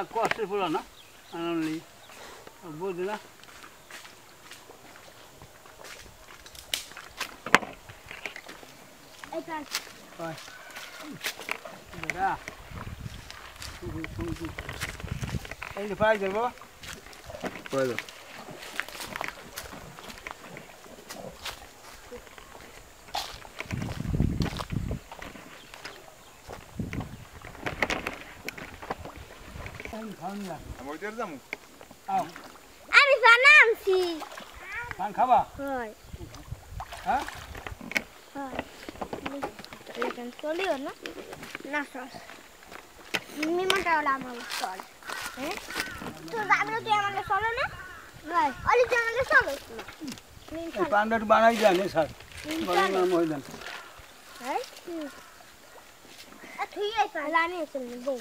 a costas fulana, anamli, abudila. Etas. Vai. Dá. Ele faz de boa? Pode. Amor de Deus, amor. Ah. Arisanansi. Pan cava? Oi. Hã? Oi. Ele tem solio, né? Nasas. Me mandou lá mal sol. Hein? Tu dá para tu amar sol, né? Vai. Olha tu amar sol. O panda tu banai jane, sir. Banai moi dan. Hein? A thui ai pala ne sul ne bo.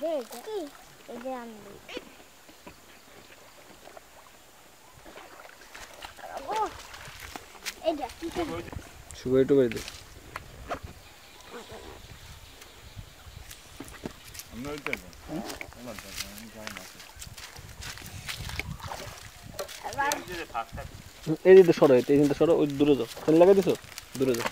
Dei. Ki? Ele তো সরো, এই কিন্তু সরো, ওই দূরে যাও, ফেলে লাগাই দিছো, দূরে যাও।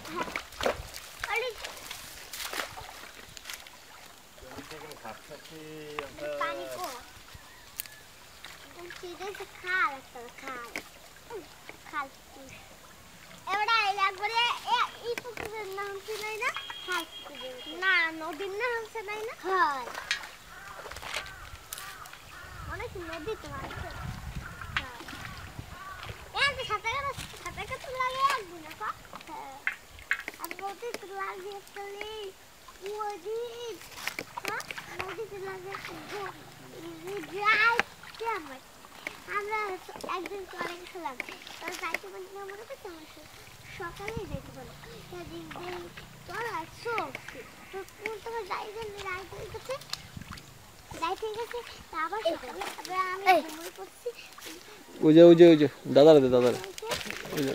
ওই যে দাদারে দে দাদারে ওই যে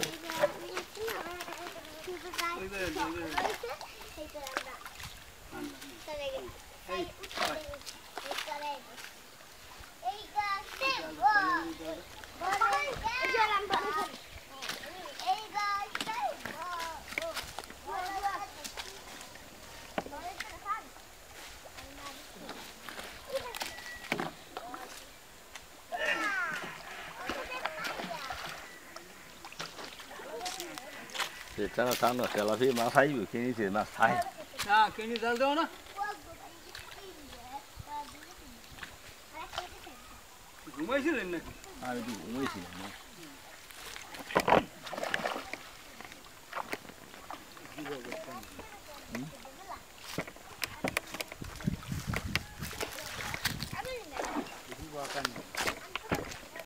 चलो तानो चला फिर मासाई भी किन्हीं से मासाई ना किन्हीं चल दो ना घुमाई से लेना हाँ बिल्कुल घुमाई से लेना